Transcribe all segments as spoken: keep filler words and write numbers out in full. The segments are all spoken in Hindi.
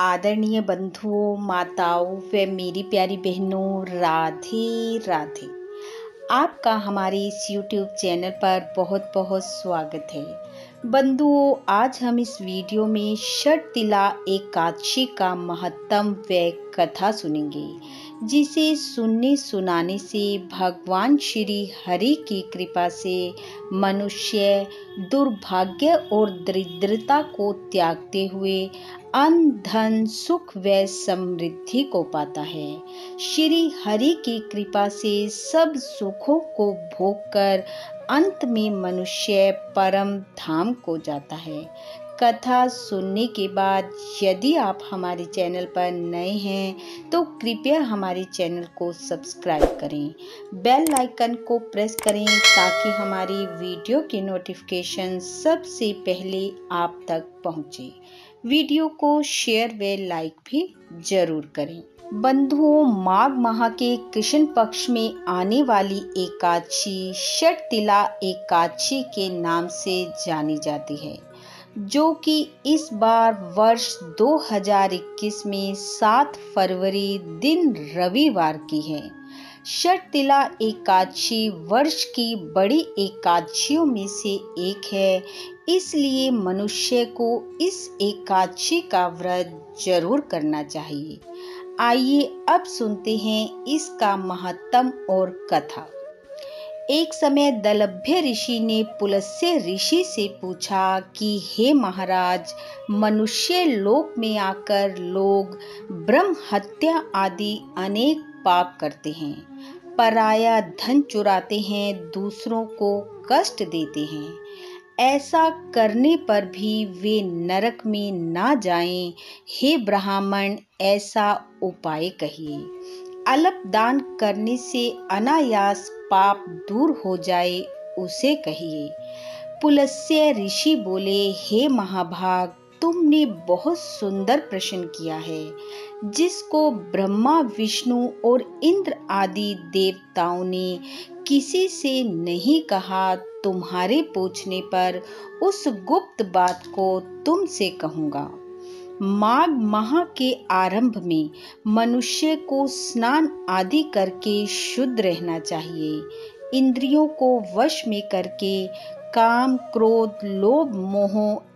आदरणीय बंधुओं, माताओं व मेरी प्यारी बहनों, राधे राधे। आपका हमारे इस यूट्यूब चैनल पर बहुत बहुत स्वागत है। बंधुओं, आज हम इस वीडियो में षट्तिला एकादशी का महत्तम व कथा सुनेंगे, जिसे सुनने सुनाने से भगवान श्री हरि की कृपा से मनुष्य दुर्भाग्य और दरिद्रता को त्यागते हुए अन्न धन सुख व समृद्धि को पाता है। श्री हरि की कृपा से सब सुखों को भोग कर अंत में मनुष्य परम धाम को जाता है। कथा सुनने के बाद यदि आप हमारे चैनल पर नए हैं तो कृपया हमारे चैनल को सब्सक्राइब करें, बेल आइकन को प्रेस करें ताकि हमारी वीडियो की नोटिफिकेशन सबसे पहले आप तक पहुंचे। वीडियो को शेयर व लाइक भी जरूर करें। बंधुओं, माघ माह के कृष्ण पक्ष में आने वाली एकादशी षट्तिला एकादशी के नाम से जानी जाती है, जो कि इस बार वर्ष दो हज़ार इक्कीस में सात फरवरी दिन रविवार की है। षट्तिला एकादशी वर्ष की बड़ी एकादशियों में से एक है, इसलिए मनुष्य को इस एकादशी का व्रत जरूर करना चाहिए। आइए अब सुनते हैं इसका महत्तम और कथा। एक समय दलभ्य ऋषि ने पुलस्त्य ऋषि से पूछा कि हे महाराज, मनुष्य लोक में आकर लोग ब्रह्म हत्या आदि अनेक पाप करते हैं, पराया धन चुराते हैं, दूसरों को कष्ट देते हैं। ऐसा करने पर भी वे नरक में ना जाएं। हे ब्राह्मण, ऐसा उपाय कहिए। अल्प दान करने से अनायास पाप दूर हो जाए, उसे कहिए। पुलस्त्य ऋषि बोले, हे महाभाग, तुमने बहुत सुंदर प्रश्न किया है, जिसको ब्रह्मा, विष्णु और इंद्र आदि देवताओं ने किसी से नहीं कहा। तुम्हारे पूछने पर उस गुप्त बात को तुमसे कहूँगा। माघ माह के आरंभ में मनुष्य को स्नान आदि करके शुद्ध रहना चाहिए। इंद्रियों को वश में करके काम, क्रोध, लोभ, मोह,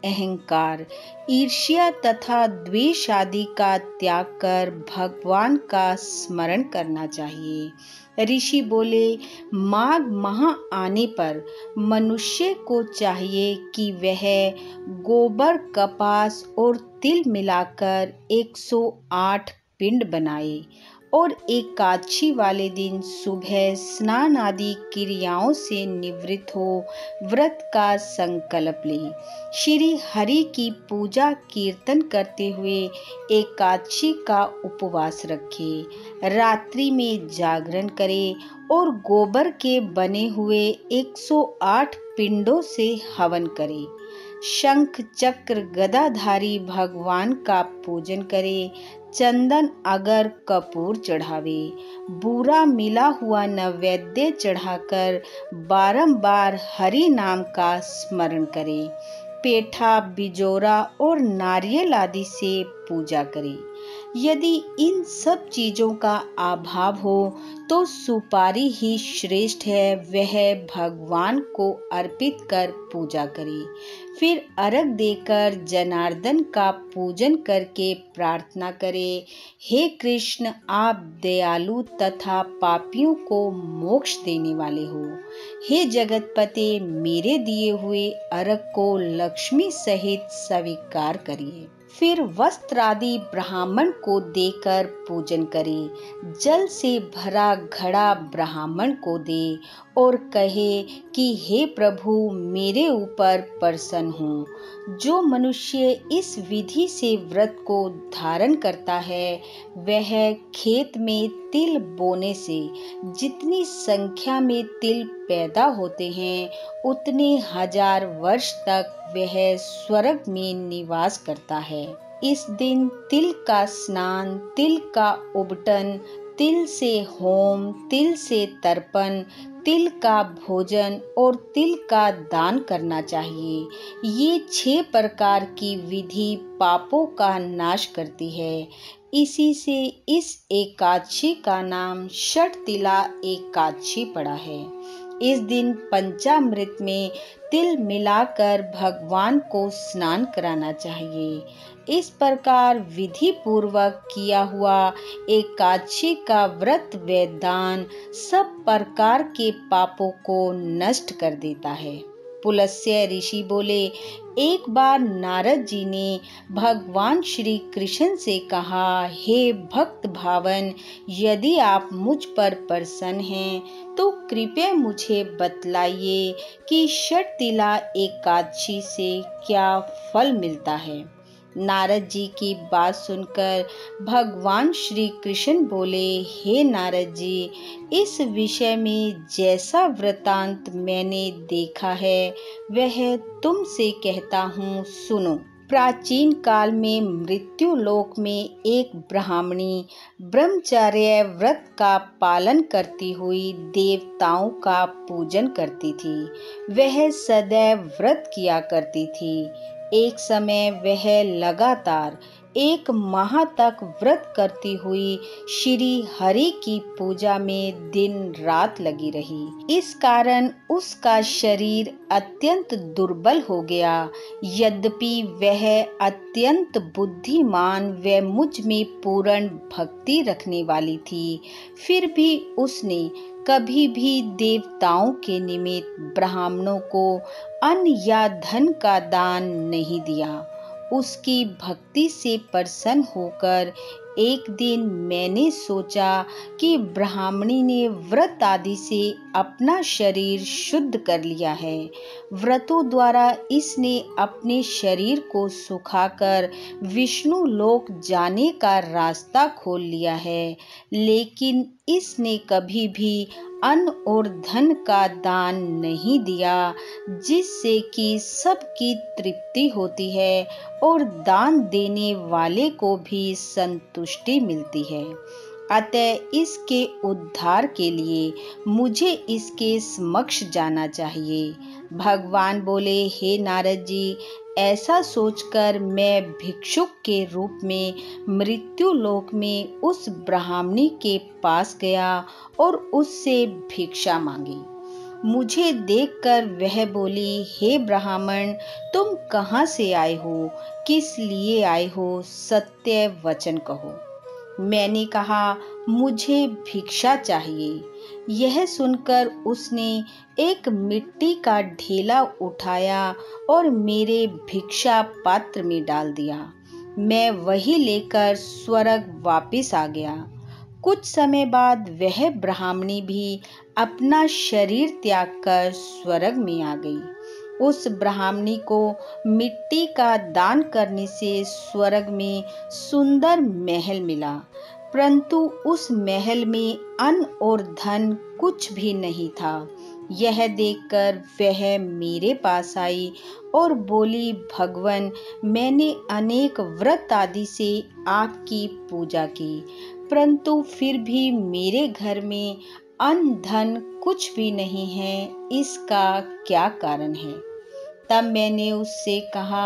अहंकार, ईर्ष्या तथा द्वेष आदि का त्याग कर भगवान का स्मरण करना चाहिए। ऋषि बोले, माघ माह आने पर मनुष्य को चाहिए कि वह गोबर, कपास और तिल मिलाकर एक सौ आठ पिंड बनाए और एकादशी वाले दिन सुबह स्नान आदि क्रियाओं से निवृत्त हो व्रत का संकल्प ले। श्री हरि की पूजा कीर्तन करते हुए एकादशी का उपवास रखे, रात्रि में जागरण करे और गोबर के बने हुए एक सौ आठ पिंडों से हवन करे। शंख, चक्र, गदाधारी भगवान का पूजन करे, चंदन, अगर, कपूर चढ़ावे, बूरा मिला हुआ नैवेद्य चढ़ाकर बारंबार हरि नाम का स्मरण करे, पेठा, बिजोरा और नारियल आदि से पूजा करे। यदि इन सब चीज़ों का अभाव हो तो सुपारी ही श्रेष्ठ है, वह भगवान को अर्पित कर पूजा करें। फिर अर्घ देकर जनार्दन का पूजन करके प्रार्थना करें, हे कृष्ण, आप दयालु तथा पापियों को मोक्ष देने वाले हो। हे जगतपते, मेरे दिए हुए अर्घ को लक्ष्मी सहित स्वीकार करिए। फिर वस्त्र आदि ब्राह्मण को देकर पूजन करें। जल से भरा घड़ा ब्राह्मण को दे और कहे कि हे प्रभु, मेरे ऊपर प्रसन्न हो। जो मनुष्य इस विधि से व्रत को धारण करता है, वह खेत में तिल बोने से जितनी संख्या में तिल पैदा होते हैं, उतने हजार वर्ष तक वह स्वर्ग में निवास करता है। इस दिन तिल का स्नान, तिल का उबटन, तिल से होम, तिल से तर्पण, तिल का भोजन और तिल का दान करना चाहिए। ये छह प्रकार की विधि पापों का नाश करती है। इसी से इस एकादशी का नाम षट्तिला एकादशी पड़ा है। इस दिन पंचामृत में तिल मिलाकर भगवान को स्नान कराना चाहिए। इस प्रकार विधि पूर्वक किया हुआ एकादशी का व्रत व दान सब प्रकार के पापों को नष्ट कर देता है। पुलस्त्य ऋषि बोले, एक बार नारद जी ने भगवान श्री कृष्ण से कहा, हे भक्त भावन, यदि आप मुझ पर प्रसन्न हैं तो कृपया मुझे बतलाइए कि षट्तिला एकादशी से क्या फल मिलता है। नारद जी की बात सुनकर भगवान श्री कृष्ण बोले, हे नारद जी, इस विषय में जैसा वृतांत मैंने देखा है वह तुमसे कहता हूँ, सुनो। प्राचीन काल में मृत्यु लोक में एक ब्राह्मणी ब्रह्मचर्य व्रत का पालन करती हुई देवताओं का पूजन करती थी। वह सदैव व्रत किया करती थी। एक समय वह लगातार एक माह तक व्रत करती हुई श्री हरि की पूजा में दिन रात लगी रही। इस कारण उसका शरीर अत्यंत दुर्बल हो गया। यद्यपि वह अत्यंत बुद्धिमान व मुझ में पूर्ण भक्ति रखने वाली थी, फिर भी उसने कभी भी देवताओं के निमित्त ब्राह्मणों को अन्न या धन का दान नहीं दिया। उसकी भक्ति से प्रसन्न होकर एक दिन मैंने सोचा कि ब्राह्मणी ने व्रत आदि से अपना शरीर शुद्ध कर लिया है। व्रतों द्वारा इसने अपने शरीर को सुखाकर विष्णु लोक जाने का रास्ता खोल लिया है, लेकिन इसने कभी भी अन्न और धन का दान नहीं दिया, जिससे कि सबकी तृप्ति होती है और दान देने वाले को भी संतुष्टि मिलती है। अतः इसके उद्धार के लिए मुझे इसके समक्ष जाना चाहिए। भगवान बोले, हे नारद जी, ऐसा सोचकर मैं भिक्षुक के रूप में मृत्यु लोक में उस ब्राह्मणी के पास गया और उससे भिक्षा मांगी। मुझे देखकर वह बोली, हे ब्राह्मण, तुम कहाँ से आए हो, किस लिए आए हो, सत्य वचन कहो। मैंने कहा, मुझे भिक्षा चाहिए। यह सुनकर उसने एक मिट्टी का ढेला उठाया और मेरे भिक्षा पात्र में डाल दिया। मैं वही लेकर स्वर्ग वापस आ गया। कुछ समय बाद वह ब्राह्मणी भी अपना शरीर त्याग कर स्वर्ग में आ गई। उस ब्राह्मणी को मिट्टी का दान करने से स्वर्ग में सुंदर महल मिला, परंतु उस महल में अन्न और धन कुछ भी नहीं था। यह देखकर वह मेरे पास आई और बोली, भगवान, मैंने अनेक व्रत आदि से आपकी पूजा की, परंतु फिर भी मेरे घर में अन्न धन कुछ भी नहीं है, इसका क्या कारण है। तब मैंने उससे कहा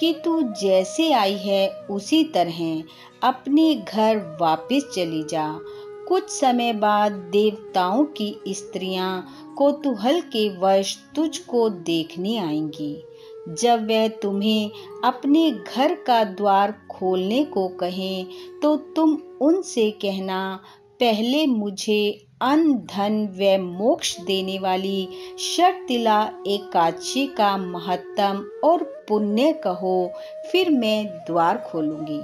कि तू जैसे आई है उसी तरह अपने घर वापस चली जा। कुछ समय बाद देवताओं की स्त्रियां कौतूहल के वश तुझको देखने आएंगी। जब वह तुम्हें अपने घर का द्वार खोलने को कहें तो तुम उनसे कहना, पहले मुझे अन्न धन व मोक्ष देने वाली षट्तिला एकादशी का महत्तम और पुण्य कहो, फिर मैं द्वार खोलूंगी।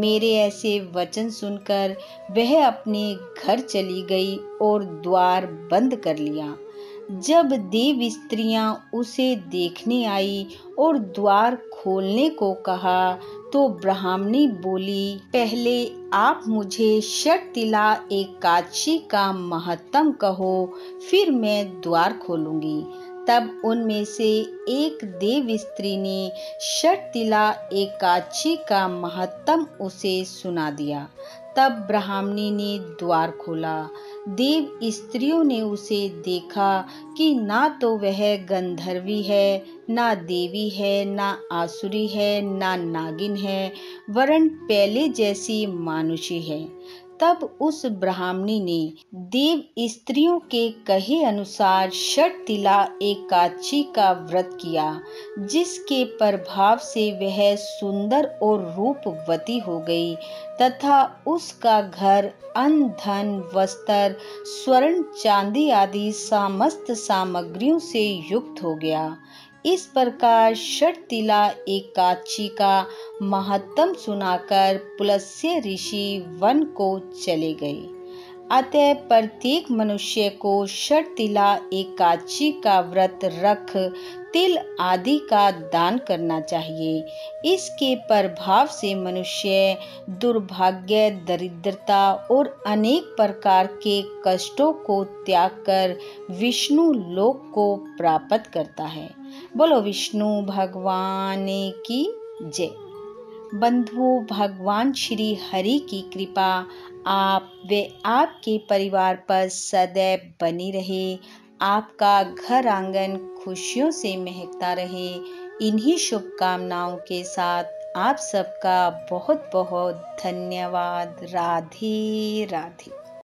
मेरे ऐसे वचन सुनकर वह अपने घर चली गई और द्वार बंद कर लिया। जब देव स्त्रियां उसे देखने आई और द्वार खोलने को कहा तो ब्राह्मणी बोली, पहले आप मुझे षट्तिला एकादशी का महत्तम कहो, फिर मैं द्वार खोलूंगी। तब उनमें से एक देव स्त्री ने षट्तिला एकादशी का महत्तम उसे सुना दिया। तब ब्राह्मणी ने द्वार खोला। देव स्त्रियों ने उसे देखा कि ना तो वह गंधर्वी है, ना देवी है, ना आसुरी है, ना नागिन है, वरन पहले जैसी मानुषी है। तब उस ब्राह्मणी ने देव स्त्रियों के कहे अनुसार षट्तिला एकादशी का व्रत किया, जिसके प्रभाव से वह सुंदर और रूपवती हो गई तथा उसका घर, अन्न, धन, वस्त्र, स्वर्ण, चांदी आदि समस्त सामग्रियों से युक्त हो गया। इस प्रकार षट्तिला एकादशी का महत्तम सुनाकर पुलस्त्य ऋषि वन को चले गए। अतः प्रत्येक मनुष्य को षट्तिला एकादशी का व्रत रख तिल आदि का दान करना चाहिए। इसके प्रभाव से मनुष्य दुर्भाग्य, दरिद्रता और अनेक प्रकार के कष्टों को त्याग कर विष्णु लोक को प्राप्त करता है। बोलो विष्णु भगवान की जय। बंधुओं, भगवान श्री हरि की कृपा आप व आपके परिवार पर सदैव बनी रहे। आपका घर आंगन खुशियों से महकता रहे। इन्हीं शुभकामनाओं के साथ आप सबका बहुत बहुत धन्यवाद। राधे राधे।